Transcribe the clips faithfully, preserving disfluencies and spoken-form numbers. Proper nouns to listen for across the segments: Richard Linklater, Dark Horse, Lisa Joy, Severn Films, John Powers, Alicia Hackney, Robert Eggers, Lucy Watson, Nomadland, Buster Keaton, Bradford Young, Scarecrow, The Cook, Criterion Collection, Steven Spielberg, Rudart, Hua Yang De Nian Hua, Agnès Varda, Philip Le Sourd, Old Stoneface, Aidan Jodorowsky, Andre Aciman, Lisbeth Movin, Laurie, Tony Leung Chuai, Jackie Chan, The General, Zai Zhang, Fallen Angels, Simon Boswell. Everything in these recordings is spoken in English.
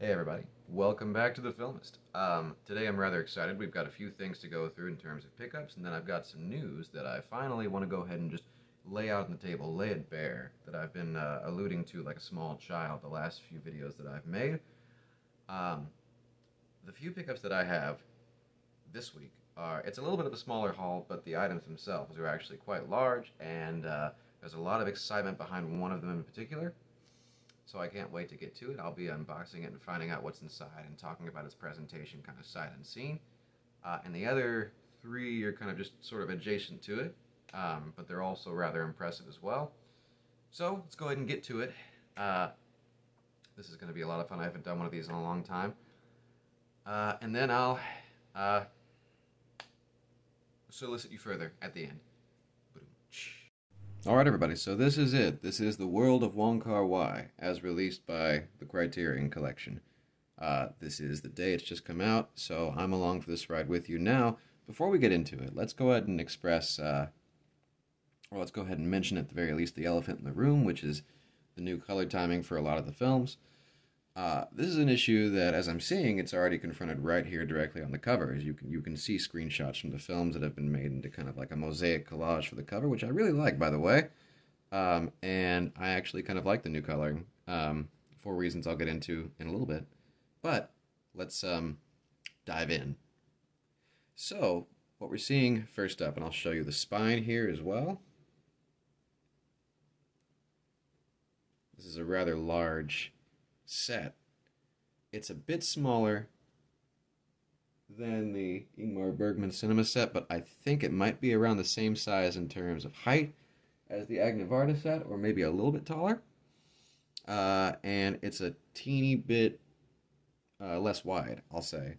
Hey everybody, welcome back to The Filmist. Um, today I'm rather excited. We've got a few things to go through in terms of pickups, and then I've got some news that I finally want to go ahead and just lay out on the table, lay it bare, that I've been uh, alluding to like a small child the last few videos that I've made. Um, the few pickups that I have this week are, it's a little bit of a smaller haul, but the items themselves are actually quite large, and uh, there's a lot of excitement behind one of them in particular. So I can't wait to get to it. I'll be unboxing it and finding out what's inside and talking about its presentation kind of sight unseen. Uh, and the other three are kind of just sort of adjacent to it, um, but they're also rather impressive as well. So let's go ahead and get to it. Uh, this is going to be a lot of fun. I haven't done one of these in a long time. Uh, and then I'll uh, solicit you further at the end. Alright everybody, so this is it. This is The World of Wong Kar Wai, as released by the Criterion Collection. Uh, this is the day it's just come out, so I'm along for this ride with you. Now, before we get into it, let's go ahead and express, uh, or let's go ahead and mention at the very least the elephant in the room, which is the new color timing for a lot of the films. Uh, this is an issue that, as I'm seeing, it's already confronted right here directly on the cover. As you can, you can see screenshots from the films that have been made into kind of like a mosaic collage for the cover, which I really like, by the way. Um, and I actually kind of like the new coloring, um, for reasons I'll get into in a little bit. But let's um, dive in. So, what we're seeing first up, and I'll show you the spine here as well. This is a rather large set. It's a bit smaller than the Ingmar Bergman cinema set, but I think it might be around the same size in terms of height as the Agnès Varda set, or maybe a little bit taller. Uh, and it's a teeny bit uh, less wide, I'll say.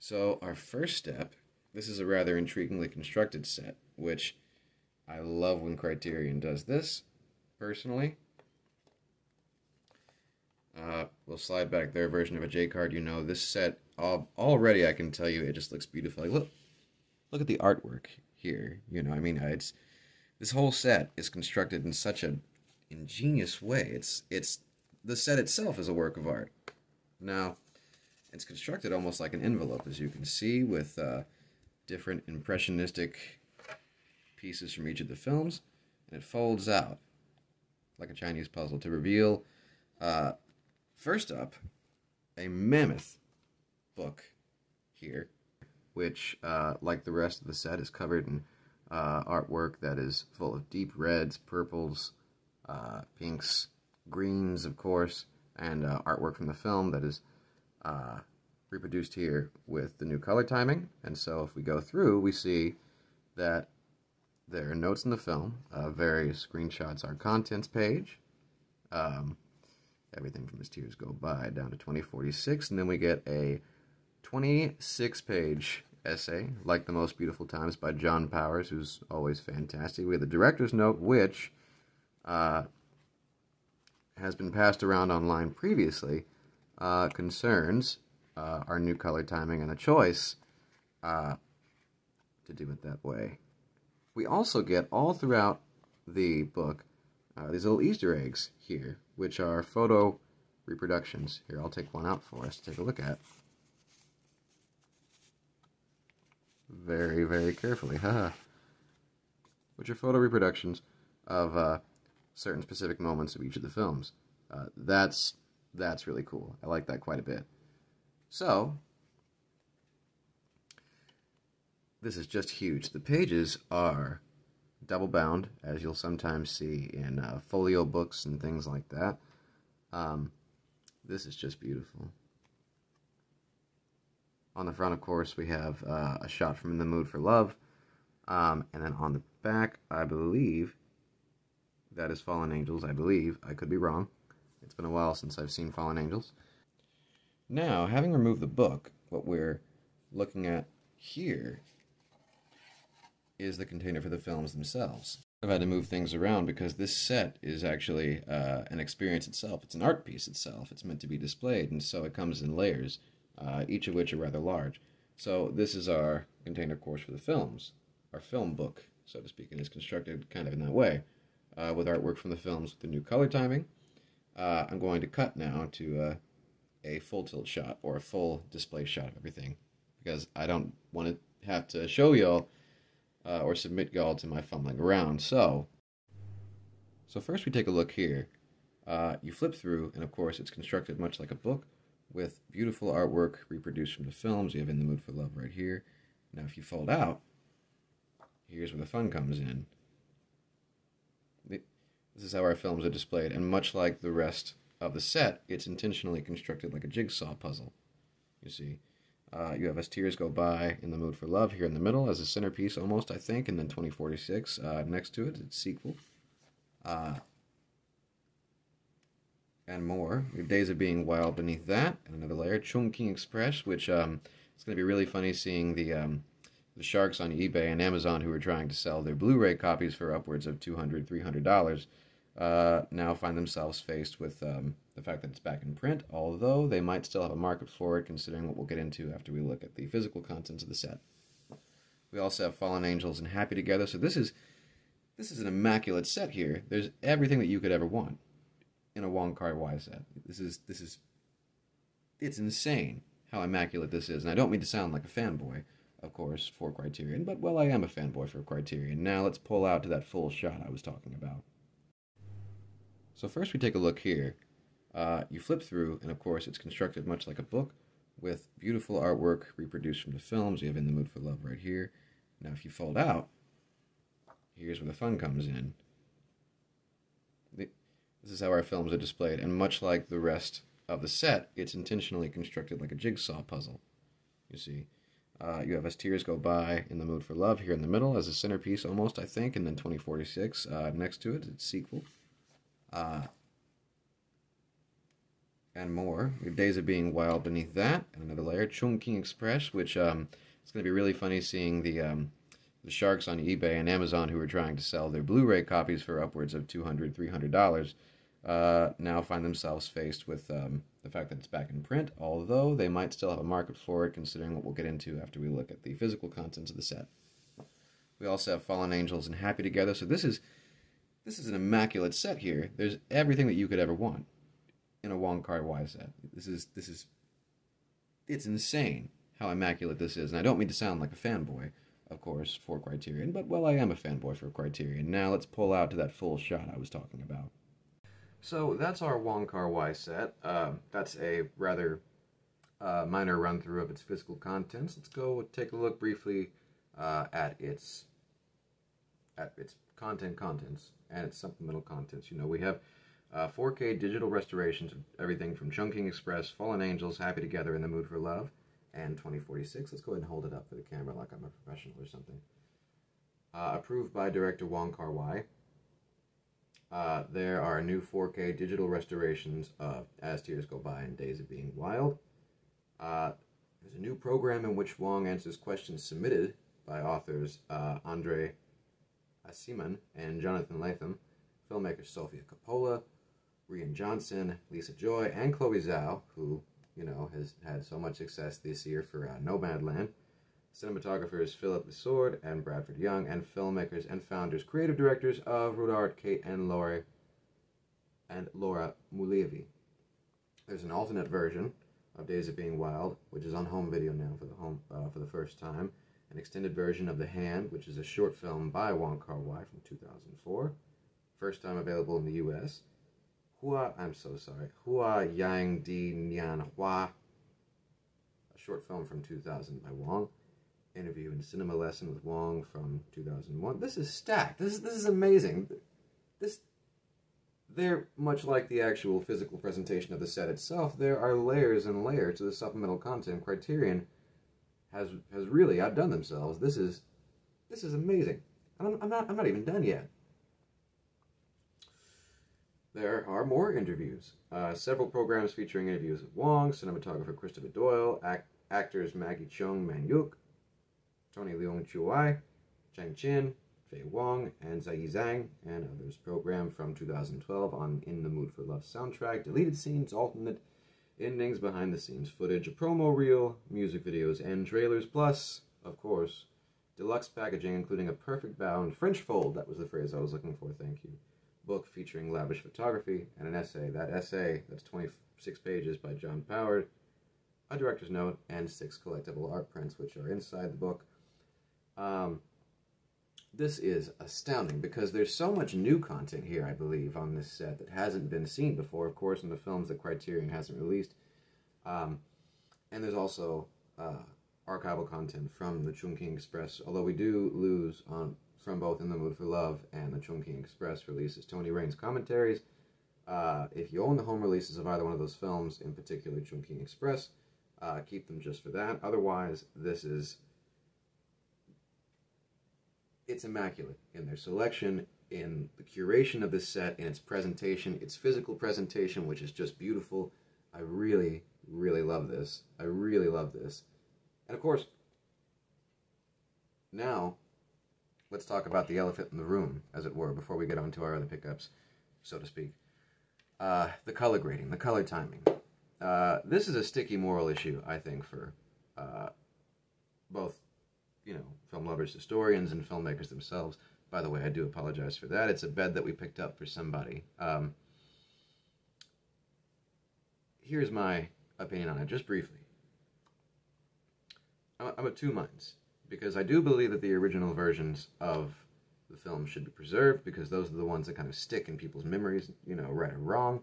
So our first step, this is a rather intriguingly constructed set, which I love when Criterion does this, personally. Uh, we'll slide back their version of a J-card. You know, this set, all, already I can tell you, it just looks beautiful. Like, look, look at the artwork here. You know, I mean, it's, this whole set is constructed in such an ingenious way. It's, it's, the set itself is a work of art. Now, it's constructed almost like an envelope, as you can see, with uh, different impressionistic pieces from each of the films. And it folds out like a Chinese puzzle to reveal... Uh, First up, a mammoth book here, which, uh, like the rest of the set, is covered in uh, artwork that is full of deep reds, purples, uh, pinks, greens, of course, and uh, artwork from the film that is uh, reproduced here with the new color timing. And so if we go through, we see that there are notes in the film, uh, various screenshots, our contents page, um... everything from As Tears Go By down to twenty forty-six, and then we get a twenty-six page essay, like The Most Beautiful Times by John Powers, who's always fantastic. We have the director's note, which uh, has been passed around online previously, uh, concerns uh, our new color timing and the choice uh, to do it that way. We also get all throughout the book Uh, these little Easter eggs here, which are photo reproductions. Here, I'll take one out for us to take a look at. Very, very carefully, haha. Which are photo reproductions of uh, certain specific moments of each of the films. Uh, that's, that's really cool. I like that quite a bit. So, this is just huge. The pages are... double bound, as you'll sometimes see in uh, folio books and things like that. Um, this is just beautiful. On the front, of course, we have uh, a shot from In the Mood for Love. Um, and then on the back, I believe, that is Fallen Angels, I believe. I could be wrong. It's been a while since I've seen Fallen Angels. Now, having removed the book, what we're looking at here is the container for the films themselves. I've had to move things around because this set is actually uh, an experience itself. It's an art piece itself. It's meant to be displayed, and so it comes in layers, uh, each of which are rather large. So this is our container, of course, for the films, our film book, so to speak, and it's constructed kind of in that way, uh, with artwork from the films with the new color timing. Uh, I'm going to cut now to uh, a full tilt shot or a full display shot of everything, because I don't want to have to show y'all uh, or submit y'all to my fumbling around. So, so first we take a look here. Uh, you flip through, and of course it's constructed much like a book, with beautiful artwork reproduced from the films. You have In the Mood for Love right here. Now if you fold out, here's where the fun comes in. This is how our films are displayed, and much like the rest of the set, it's intentionally constructed like a jigsaw puzzle. You see, uh, you have As Tears Go By, In the Mood for Love here in the middle as a centerpiece almost, I think, and then twenty forty-six uh, next to it, its sequel. Uh, and more. We have Days of Being Wild beneath that, and another layer, Chungking Express, which um, it's going to be really funny seeing the um, the sharks on eBay and Amazon who are trying to sell their Blu-ray copies for upwards of two hundred dollars, three hundred dollars. Uh, now find themselves faced with um, the fact that it's back in print, although they might still have a market for it, considering what we'll get into after we look at the physical contents of the set. We also have Fallen Angels and Happy Together, so this is this is an immaculate set here. There's everything that you could ever want in a Wong Kar Wai set. This is this is it's insane how immaculate this is, and I don't mean to sound like a fanboy, of course, for Criterion, but well, I am a fanboy for Criterion. Now let's pull out to that full shot I was talking about. So first we take a look here. Uh, you flip through, and of course it's constructed much like a book, with beautiful artwork reproduced from the films. You have In the Mood for Love right here. Now if you fold out, here's where the fun comes in. This is how our films are displayed, and much like the rest of the set, it's intentionally constructed like a jigsaw puzzle. You see, uh, you have As Tears Go By, In the Mood for Love here in the middle as a centerpiece almost, I think, and then twenty forty-six uh, next to it, its sequel. Uh, and more. We have Days of Being Wild beneath that, and another layer, Chungking Express, which um, it's going to be really funny seeing the um, the sharks on eBay and Amazon who are trying to sell their Blu-ray copies for upwards of two hundred dollars, three hundred dollars, uh, now find themselves faced with um, the fact that it's back in print, although they might still have a market for it, considering what we'll get into after we look at the physical contents of the set. We also have Fallen Angels and Happy Together, so this is This is an immaculate set here. There's everything that you could ever want in a Wong Kar Wai set. This is, this is, it's insane how immaculate this is. And I don't mean to sound like a fanboy, of course, for Criterion, but well, I am a fanboy for Criterion. Now let's pull out to that full shot I was talking about. So that's our Wong Kar Wai set. Uh, that's a rather uh, minor run through of its physical contents. Let's go take a look briefly uh, at its, at its content contents and its supplemental contents. You know, we have uh, four K digital restorations of everything from Chungking Express, Fallen Angels, Happy Together, In the Mood for Love, and twenty forty-six. Let's go ahead and hold it up for the camera like I'm a professional or something. Uh, approved by director Wong Kar Wai. Uh, there are new four K digital restorations of As Tears Go By and Days of Being Wild. Uh, there's a new program in which Wong answers questions submitted by authors uh, Andre Aciman and Jonathan Latham, filmmakers Sofia Coppola, Rian Johnson, Lisa Joy, and Chloe Zhao, who, you know, has had so much success this year for uh, Nomadland, cinematographers Philip Le Sourd and Bradford Young, and filmmakers and founders, creative directors of Rudart, Kate, and Laurie, and Laura Mulevi. There's an alternate version of Days of Being Wild, which is on home video now for the home uh, for the first time. An extended version of The Hand, which is a short film by Wong Kar Wai from two thousand four, first time available in the U S. Hua, I'm so sorry, Hua Yang De Nian Hua, a short film from two thousand by Wong. Interview and Cinema Lesson with Wong from two thousand one. This is stacked. This is this is amazing. This, they're much like the actual physical presentation of the set itself. There are layers and layers to the supplemental content. Criterion Has, has really outdone themselves. This is this is amazing. I'm, I'm not I'm not even done yet. There are more interviews. Uh, several programs featuring interviews with Wong, cinematographer Christopher Doyle, act, actors Maggie Cheung Man Yuk, Tony Leung Chuai, Chang Chin, Fei Wong, and Zai Zhang, and others. Program from two thousand twelve on In the Mood for Love soundtrack, deleted scenes, alternate endings, behind-the-scenes footage, a promo reel, music videos, and trailers, plus, of course, deluxe packaging, including a perfect bound French fold. That was the phrase I was looking for, thank you. book featuring lavish photography and an essay. That essay, that's twenty-six pages by John Powers, a director's note, and six collectible art prints, which are inside the book. Um, this is astounding because there's so much new content here, I believe, on this set that hasn't been seen before, of course, in the films that Criterion hasn't released. Um, and there's also uh, archival content from the Chungking Express, although we do lose on from both In the Mood for Love and the Chungking Express releases Tony Rain's commentaries. Uh, if you own the home releases of either one of those films, in particular Chungking Express, uh, keep them just for that. Otherwise, this is... it's immaculate in their selection, in the curation of this set, in its presentation, its physical presentation, which is just beautiful. I really, really love this. I really love this. And of course, now, let's talk about the elephant in the room, as it were, before we get on to our other pickups, so to speak. Uh, the color grading, the color timing. Uh, this is a sticky moral issue, I think, for uh, both, you know, film lovers, historians, and filmmakers themselves. By the way, I do apologize for that. It's a bed that we picked up for somebody. Um, here's my opinion on it, just briefly. I'm of two minds, because I do believe that the original versions of the film should be preserved, because those are the ones that kind of stick in people's memories, you know, right or wrong.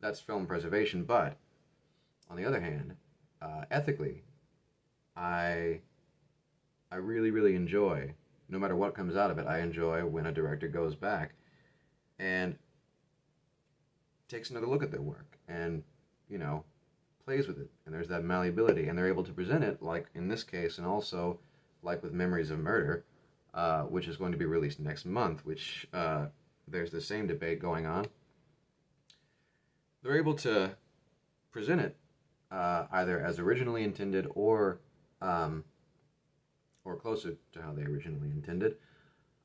That's film preservation, but, on the other hand, uh, ethically, I... I really, really enjoy, no matter what comes out of it, I enjoy when a director goes back and takes another look at their work and, you know, plays with it. And there's that malleability, and they're able to present it, like in this case, and also like with Memories of Murder, uh, which is going to be released next month, which uh, there's the same debate going on. They're able to present it uh, either as originally intended or... Um, or closer to how they originally intended,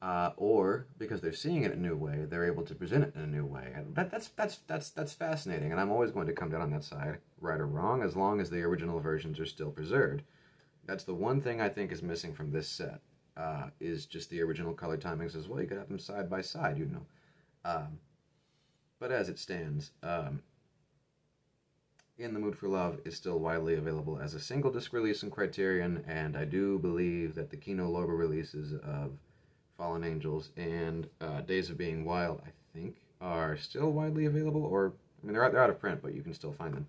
uh, or because they're seeing it in a new way, they're able to present it in a new way. And that, that's, that's, that's, that's fascinating, and I'm always going to come down on that side, right or wrong, as long as the original versions are still preserved. That's the one thing I think is missing from this set, uh, is just the original color timings as well. You could have them side by side, you know. Um, but as it stands, um, In the Mood for Love is still widely available as a single disc release in Criterion, and I do believe that the Kino Lorber releases of Fallen Angels and uh, Days of Being Wild, I think, are still widely available, or, I mean, they're out, they're out of print, but you can still find them.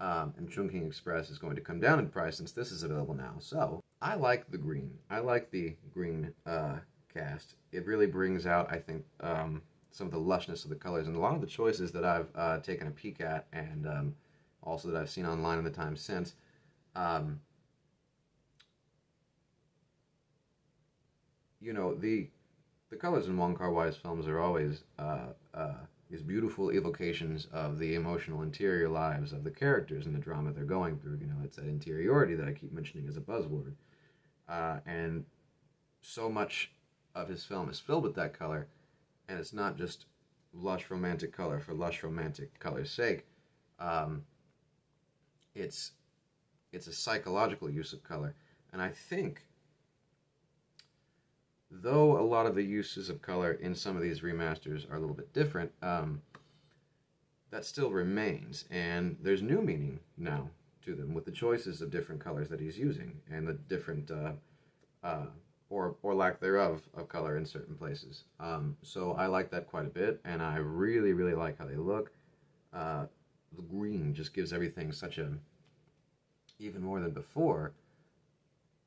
Um, and Chungking Express is going to come down in price since this is available now, so I like the green. I like the green uh, cast. It really brings out, I think, um, some of the lushness of the colors, and a lot of the choices that I've uh, taken a peek at, and... Um, also that I've seen online in the time since. Um, you know, the the colors in Wong Kar Wai's films are always uh, uh, these beautiful evocations of the emotional interior lives of the characters and the drama they're going through. You know, it's that interiority that I keep mentioning as a buzzword. Uh, and so much of his film is filled with that color, and it's not just lush romantic color for lush romantic color's sake. Um, It's it's a psychological use of color, and I think, though a lot of the uses of color in some of these remasters are a little bit different, um, that still remains, and there's new meaning now to them with the choices of different colors that he's using, and the different, uh, uh, or, or lack thereof, of color in certain places. Um, so I like that quite a bit, and I really, really like how they look. Uh, The green just gives everything such a, even more than before,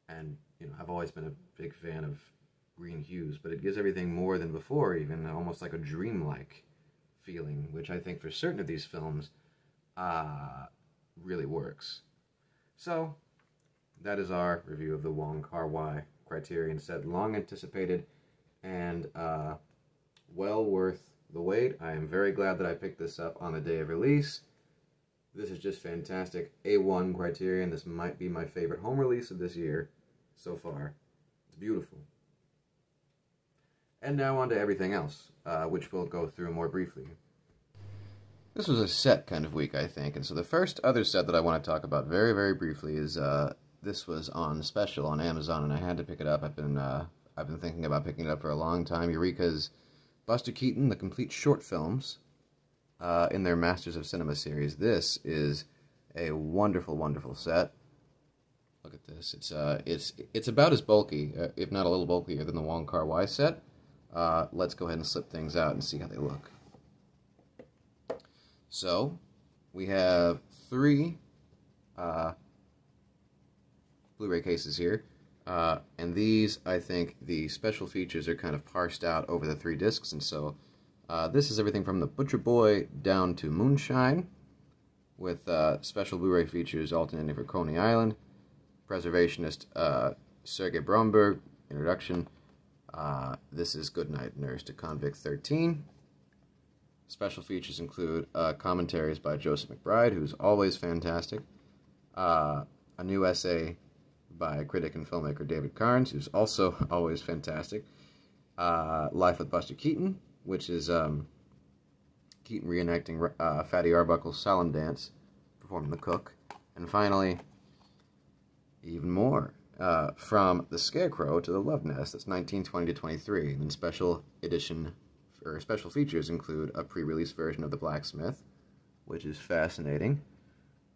and, you know, I've always been a big fan of green hues, but it gives everything more than before, even almost like a dreamlike feeling, which I think for certain of these films uh, really works. So, that is our review of the Wong Kar Wai Criterion set, long anticipated, and uh, well worth the wait. I am very glad that I picked this up on the day of release. This is just fantastic. A one Criterion. This might be my favorite home release of this year so far. It's beautiful. And now on to everything else, uh, which we'll go through more briefly. This was a set kind of week, I think, and so the first other set that I want to talk about very, very briefly is, uh, this was on special on Amazon, and I had to pick it up. I've been, uh, I've been thinking about picking it up for a long time. Eureka's Buster Keaton, the complete short films uh, in their Masters of Cinema series. This is a wonderful, wonderful set. Look at this. It's uh, it's it's about as bulky, uh, if not a little bulkier, than the Wong Kar Wai set. Uh, let's go ahead and slip things out and see how they look. So, we have three uh, Blu-ray cases here. Uh, and these, I think, the special features are kind of parsed out over the three discs. And so, uh, this is everything from The Butcher Boy down to Moonshine, with uh, special Blu-ray features alternating for Coney Island, Preservationist uh, Sergei Bromberg, Introduction. Uh, this is Goodnight Nurse to Convict thirteen. Special features include uh, commentaries by Joseph McBride, who's always fantastic. Uh, a new essay by critic and filmmaker David Carnes, who's also always fantastic. Uh, Life with Buster Keaton, which is um, Keaton reenacting uh, Fatty Arbuckle's Solemn Dance, performing The Cook. And finally, even more. Uh, from The Scarecrow to the Love Nest, that's nineteen twenty to twenty-three. And special edition, or special features include a pre-release version of The Blacksmith, which is fascinating.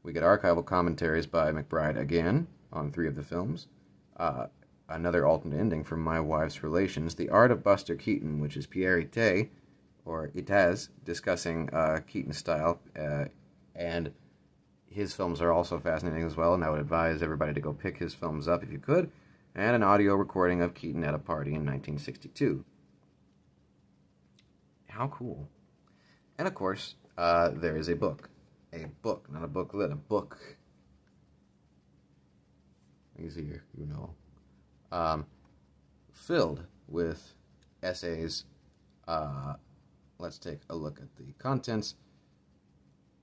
We get archival commentaries by McBride again on three of the films. Uh, another alternate ending from My Wife's Relations, The Art of Buster Keaton, which is Pierre Ite, or Itaz, discussing uh, Keaton style, uh, and his films are also fascinating as well, and I would advise everybody to go pick his films up if you could, and an audio recording of Keaton at a party in nineteen sixty-two. How cool. And of course, uh, there is a book. A book, not a booklet, a book. Easier, you know. Um, filled with essays. Uh, let's take a look at the contents.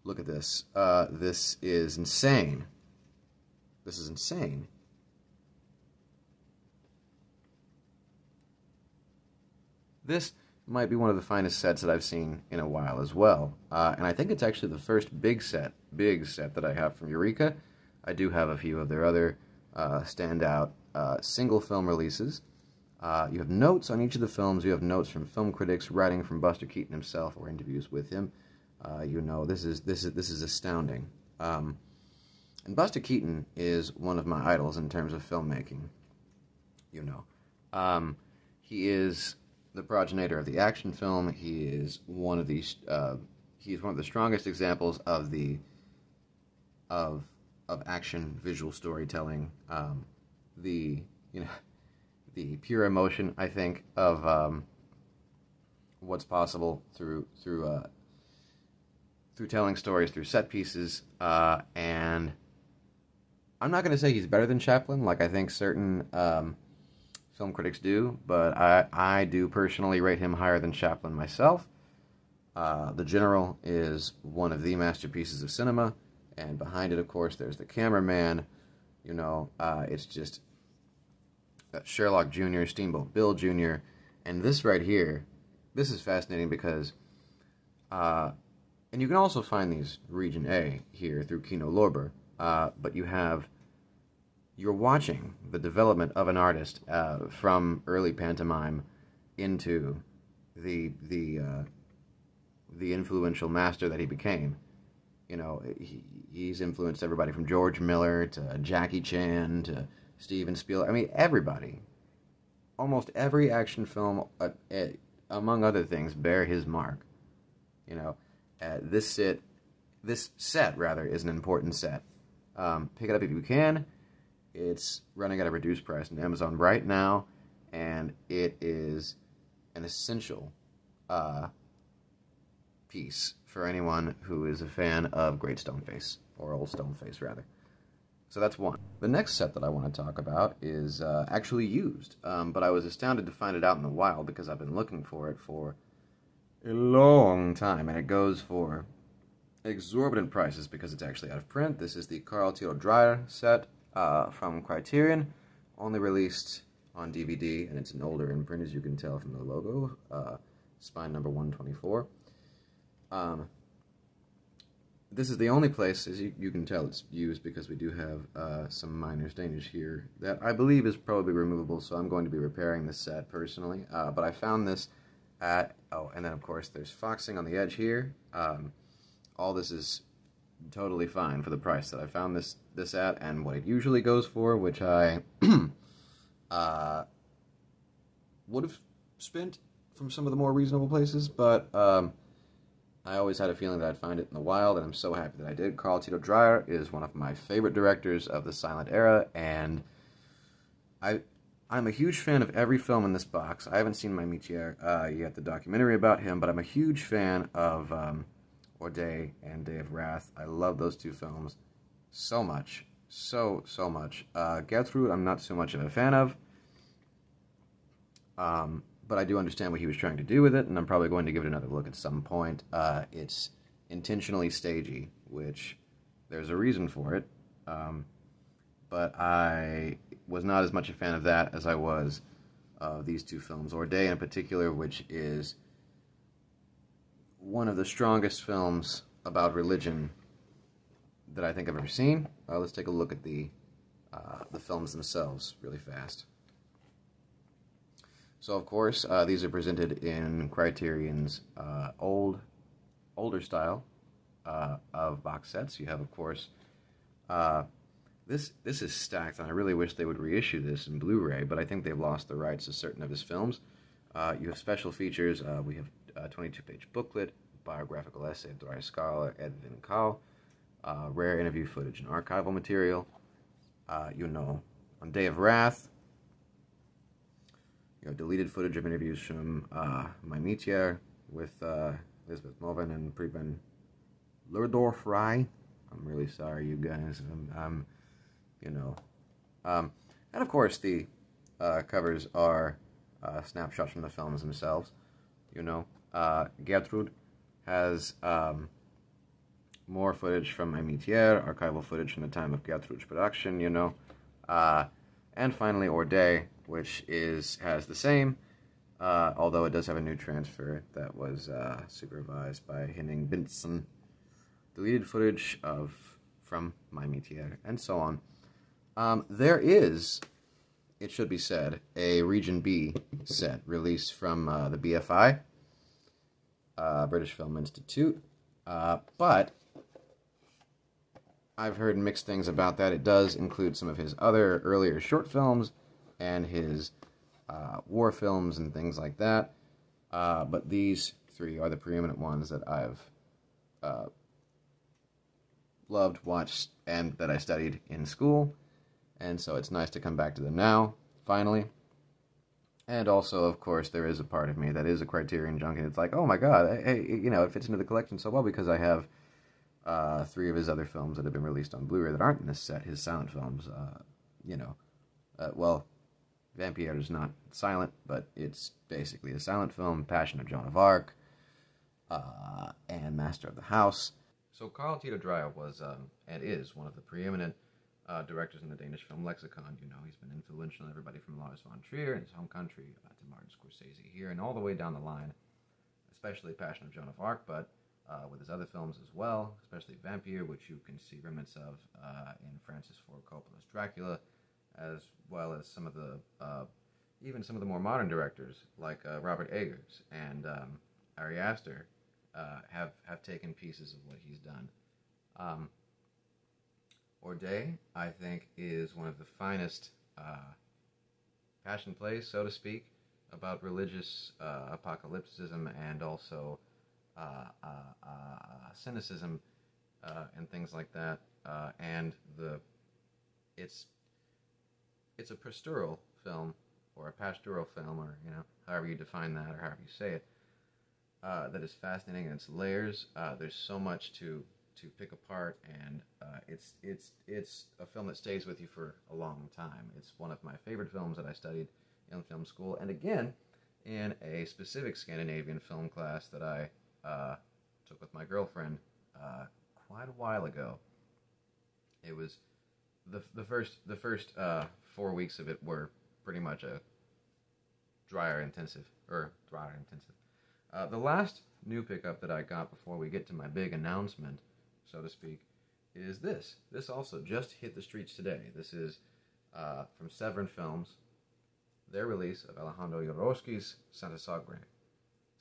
Look at this. Uh, this is insane. This is insane. This might be one of the finest sets that I've seen in a while as well. Uh, and I think it's actually the first big set, big set that I have from Eureka. I do have a few of their other uh, standout uh, single film releases. Uh, you have notes on each of the films. You have notes from film critics, writing from Buster Keaton himself, or interviews with him. Uh, you know, this is this is this is astounding. Um, and Buster Keaton is one of my idols in terms of filmmaking. You know, um, he is the progenitor of the action film. He is one of the uh, he is one of the strongest examples of the of of action visual storytelling. Um, the you know the pure emotion, I think, of um, what's possible through through. Uh, through telling stories, through set pieces, uh, and I'm not going to say he's better than Chaplin, like I think certain um, film critics do, but I, I do personally rate him higher than Chaplin myself. Uh, The General is one of the masterpieces of cinema, and behind it, of course, there's The Cameraman, you know, uh, it's just Sherlock Junior, Steamboat Bill Junior, and this right here, this is fascinating because... Uh, And you can also find these Region A here through Kino Lorber, uh, but you have, you're watching the development of an artist uh, from early pantomime into the the uh, the influential master that he became. You know, he, he's influenced everybody from George Miller to Jackie Chan to Steven Spielberg. I mean, everybody, almost every action film, uh, uh, among other things, bear his mark. You know. Uh, this set, this set rather, is an important set. Um, pick it up if you can. It's running at a reduced price on Amazon right now, and it is an essential uh, piece for anyone who is a fan of Great Stoneface, or Old Stoneface rather. So that's one. The next set that I want to talk about is uh, actually used, um, but I was astounded to find it out in the wild because I've been looking for it for a long time, and it goes for exorbitant prices because it's actually out of print. This is the Karl Theodor Dreyer set uh, from Criterion, only released on D V D, and it's an older imprint, as you can tell from the logo, uh, spine number one twenty-four. Um, this is the only place, as you, you can tell, it's used because we do have uh, some minor stainage here that I believe is probably removable, so I'm going to be repairing this set personally, uh, but I found this Uh, oh, and then, of course, there's foxing on the edge here. Um, all this is totally fine for the price that I found this this at and what it usually goes for, which I uh, would have spent from some of the more reasonable places, but um, I always had a feeling that I'd find it in the wild, and I'm so happy that I did. Carl Tito Dreyer is one of my favorite directors of the silent era, and I... I'm a huge fan of every film in this box. I haven't seen My Métier uh, yet, the documentary about him, but I'm a huge fan of um, Ordet and Day of Wrath. I love those two films so much. So, so much. Uh, Gertrude, I'm not so much of a fan of, um, but I do understand what he was trying to do with it, and I'm probably going to give it another look at some point. Uh, it's intentionally stagey, which there's a reason for it, um, but I... was not as much a fan of that as I was of uh, these two films. Ordet in particular, which is one of the strongest films about religion that I think I've ever seen. Uh, let's take a look at the, uh, the films themselves really fast. So, of course, uh, these are presented in Criterion's uh, old, older style uh, of box sets. You have, of course... Uh, This this is stacked, and I really wish they would reissue this in Blu-ray, but I think they've lost the rights to certain of his films. Uh, you have special features. Uh, we have a twenty-two page booklet, biographical essay of Dry scholar Edwin Kao, uh, rare interview footage and archival material. Uh, you know, on Day of Wrath, you have deleted footage of interviews from uh, My Métier with uh, Lisbeth Movin and Preben Lerdorf-Rye. I'm really sorry, you guys. I'm... I'm You know, um, and of course the uh, covers are uh, snapshots from the films themselves. You know, uh, Gertrude has um, more footage from My Métier, archival footage from the time of Gertrude's production. You know, uh, and finally Ordet, which is has the same, uh, although it does have a new transfer that was uh, supervised by Henning Bentzen. Deleted footage of from My Métier, and so on. Um, there is, it should be said, a Region B set released from uh, the B F I, uh, British Film Institute, uh, but I've heard mixed things about that. It does include some of his other earlier short films and his uh, war films and things like that, uh, but these three are the preeminent ones that I've uh, loved, watched, and that I studied in school. And so it's nice to come back to them now, finally. And also, of course, there is a part of me that is a Criterion junkie. It's like, oh my god, hey, you know, it fits into the collection so well because I have uh, three of his other films that have been released on Blu-ray that aren't in this set, his silent films. Uh, you know, uh, well, Vampire is not silent, but it's basically a silent film, Passion of Joan of Arc, uh, and Master of the House. So Carl Tito Dreyer was, um, and is, one of the preeminent Uh, directors in the Danish film lexicon. You know, he's been influential on everybody from Lars von Trier in his home country uh, to Martin Scorsese here, and all the way down the line, especially Passion of Joan of Arc, but uh, with his other films as well, especially Vampire, which you can see remnants of uh, in Francis Ford Coppola's Dracula, as well as some of the, uh, even some of the more modern directors, like uh, Robert Eggers and um, Ari Aster, uh, have, have taken pieces of what he's done. Um, Ordet, I think, is one of the finest uh, passion plays, so to speak, about religious uh, apocalypticism and also uh, uh, uh, cynicism uh, and things like that. Uh, and the it's it's a pastoral film, or a pastoral film, or you know, however you define that, or however you say it. Uh, that is fascinating in its layers. Uh, there's so much to. to pick apart, and uh, it's it's it's a film that stays with you for a long time. It's one of my favorite films that I studied in film school, and again, in a specific Scandinavian film class that I uh, took with my girlfriend uh, quite a while ago. It was the the first the first uh, four weeks of it were pretty much a drier intensive or drier intensive. Uh, the last new pickup that I got before we get to my big announcement, so to speak, is this. This also just hit the streets today. This is uh, from Severn Films, their release of Alejandro Jodorowsky's Santa Sagre.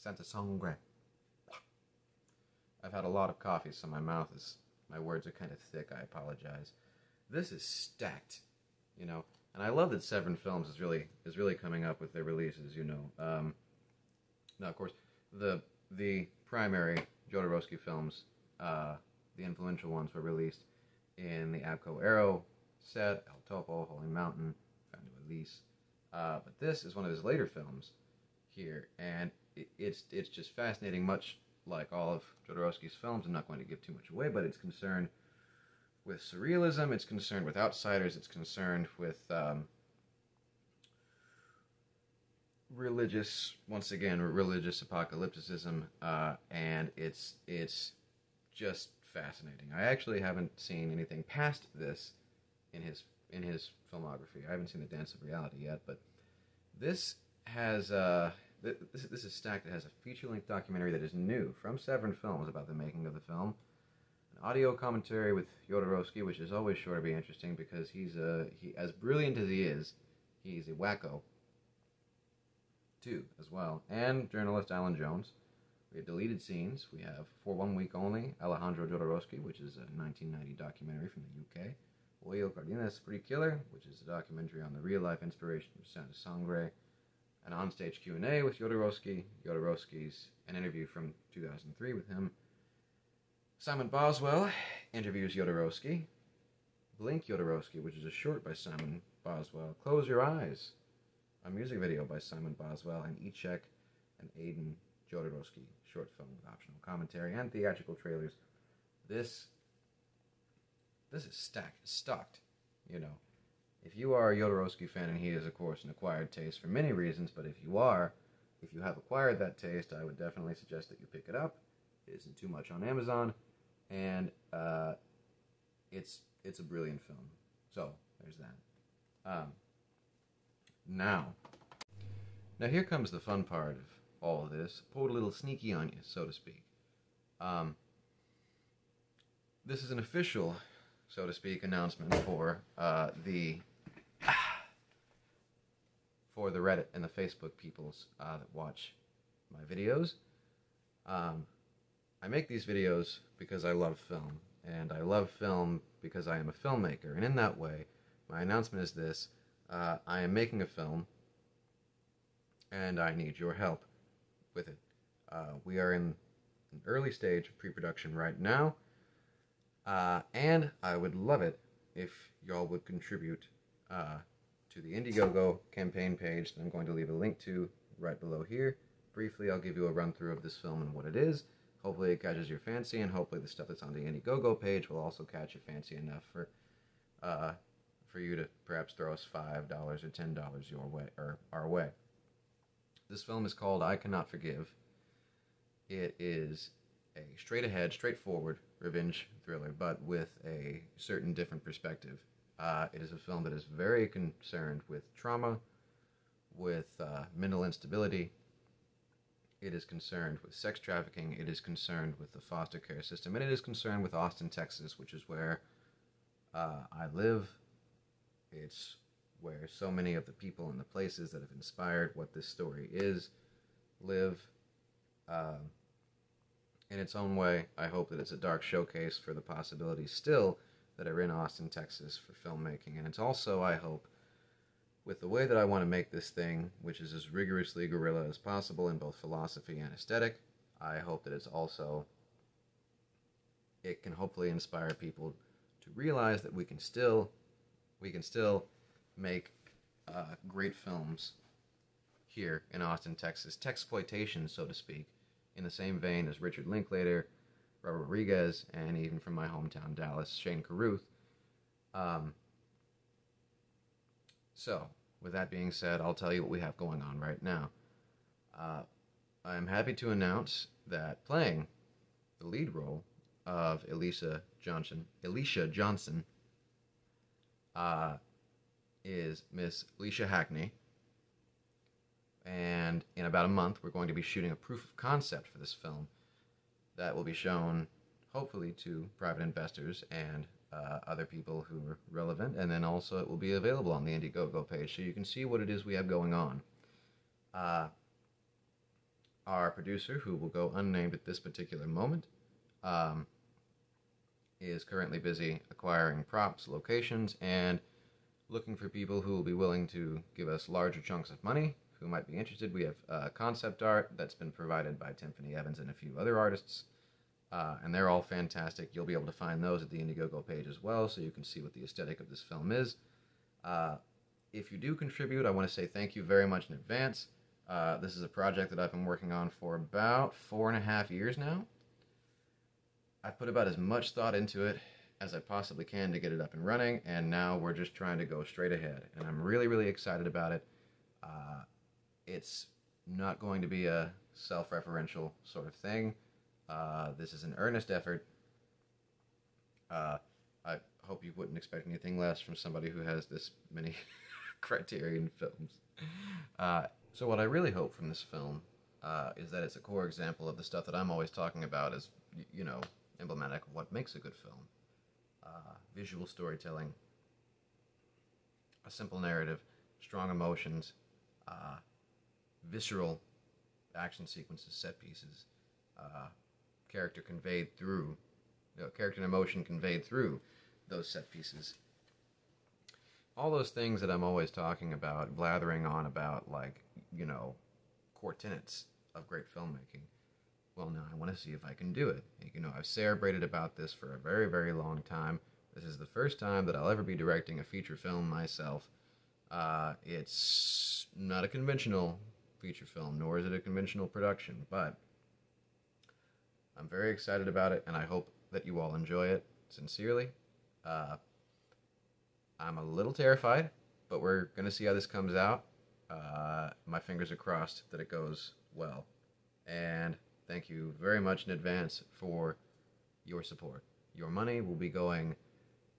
sent a songgram. I've had a lot of coffee, so my mouth is, my words are kind of thick, I apologize. This is stacked, you know, and I love that Severin Films is really, is really coming up with their releases, you know. Um, now, of course, the, the primary Jodorowsky films, uh, the influential ones, were released in the Abco Arrow set, El Topo, Holy Mountain, Found to Elise, uh, but this is one of his later films here, and it, it's, it's just fascinating, much like all of Jodorowsky's films. I'm not going to give too much away, but it's concerned with surrealism, it's concerned with outsiders, it's concerned with um, religious, once again, religious apocalypticism, uh, and it's it's just fascinating. I actually haven't seen anything past this in his in his filmography. I haven't seen The Dance of Reality yet, but this has uh, th this, this is stacked. It has a feature-length documentary that is new from Severin Films about the making of the film. Audio commentary with Jodorowsky, which is always sure to be interesting because he's a he as brilliant as he is, he's a wacko too as well. And journalist Alan Jones. We have deleted scenes. We have For One Week Only, Alejandro Jodorowsky, which is a nineteen ninety documentary from the U K. Oyo Cardenas Spree Killer, which is a documentary on the real life inspiration of Santa Sangre. An onstage Q and A with Jodorowsky. Jodorowsky's an interview from two thousand three with him. Simon Boswell interviews Jodorowsky. Blink Jodorowsky, which is a short by Simon Boswell. Close Your Eyes, a music video by Simon Boswell. And Echek and Aidan Jodorowsky short film with optional commentary and theatrical trailers. This, this is stacked, stocked, you know. If you are a Jodorowsky fan, and he is, of course, an acquired taste for many reasons, but if you are, if you have acquired that taste, I would definitely suggest that you pick it up. It isn't too much on Amazon. And uh, it's it's a brilliant film. So there's that. Um, now, now here comes the fun part of all of this. Pulled a little sneaky on you, so to speak. Um, this is an official, so to speak, announcement for uh, the for the Reddit and the Facebook peoples uh, that watch my videos. Um, I make these videos because I love film, and I love film because I am a filmmaker, and in that way, my announcement is this: uh, I am making a film, and I need your help with it. Uh, we are in an early stage of pre-production right now, uh, and I would love it if y'all would contribute uh, to the Indiegogo campaign page that I'm going to leave a link to right below here. Briefly, I'll give you a run-through of this film and what it is. Hopefully it catches your fancy, and hopefully the stuff that's on the Indiegogo page will also catch your fancy enough for uh, for you to perhaps throw us five dollars or ten dollars your way, or our way. This film is called I Cannot Forgive. It is a straight-ahead, straightforward revenge thriller, but with a certain different perspective. Uh, it is a film that is very concerned with trauma, with uh, mental instability. It is concerned with sex trafficking, it is concerned with the foster care system, and it is concerned with Austin, Texas, which is where uh, I live. It's where so many of the people and the places that have inspired what this story is live. Uh, in its own way, I hope that it's a dark showcase for the possibilities still that are in Austin, Texas for filmmaking. And it's also, I hope, with the way that I want to make this thing, which is as rigorously guerrilla as possible in both philosophy and aesthetic, I hope that it's also, it can hopefully inspire people to realize that we can still, we can still make uh, great films here in Austin, Texas, Texploitation, so to speak, in the same vein as Richard Linklater, Robert Rodriguez, and even from my hometown, Dallas, Shane Carruth. Um, So, with that being said, I'll tell you what we have going on right now. Uh, I'm happy to announce that playing the lead role of Elisa Johnson, Alicia Johnson, uh, is Miss Alicia Hackney. And in about a month, we're going to be shooting a proof of concept for this film that will be shown, hopefully, to private investors and Uh, other people who are relevant, and then also it will be available on the Indiegogo page, so you can see what it is we have going on. Uh, our producer, who will go unnamed at this particular moment, um, is currently busy acquiring props, locations, and looking for people who will be willing to give us larger chunks of money, who might be interested. We have uh, concept art that's been provided by Tiffany Evans and a few other artists, uh, and they're all fantastic. You'll be able to find those at the Indiegogo page as well, so you can see what the aesthetic of this film is. Uh, if you do contribute, I want to say thank you very much in advance. Uh, this is a project that I've been working on for about four and a half years now. I've put about as much thought into it as I possibly can to get it up and running, and now we're just trying to go straight ahead. And I'm really, really excited about it. Uh, it's not going to be a self-referential sort of thing. Uh, this is an earnest effort. Uh, I hope you wouldn't expect anything less from somebody who has this many Criterion films. Uh, so what I really hope from this film uh, is that it's a core example of the stuff that I'm always talking about as, you know, emblematic of what makes a good film. Uh, visual storytelling, a simple narrative, strong emotions, uh, visceral action sequences, set pieces, uh, character conveyed through, you know, character and emotion conveyed through those set pieces. All those things that I'm always talking about, blathering on about, like, you know, core tenets of great filmmaking. Well, now I want to see if I can do it. You know, I've cerebrated about this for a very, very long time. This is the first time that I'll ever be directing a feature film myself. Uh, it's not a conventional feature film, nor is it a conventional production, but I'm very excited about it, and I hope that you all enjoy it sincerely. Uh, I'm a little terrified, but we're going to see how this comes out. Uh, my fingers are crossed that it goes well. And thank you very much in advance for your support. Your money will be going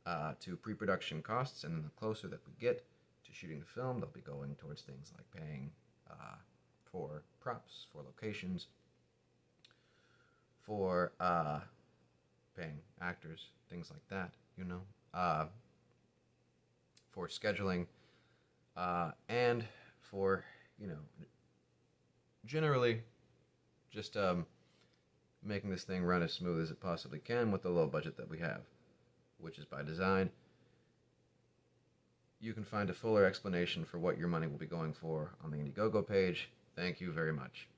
uh, to pre-production costs, and the closer that we get to shooting the film, they'll be going towards things like paying uh, for props, for locations, for uh, paying actors, things like that, you know, uh, for scheduling, uh, and for, you know, generally just um, making this thing run as smooth as it possibly can with the low budget that we have, which is by design. You can find a fuller explanation for what your money will be going for on the Indiegogo page. Thank you very much.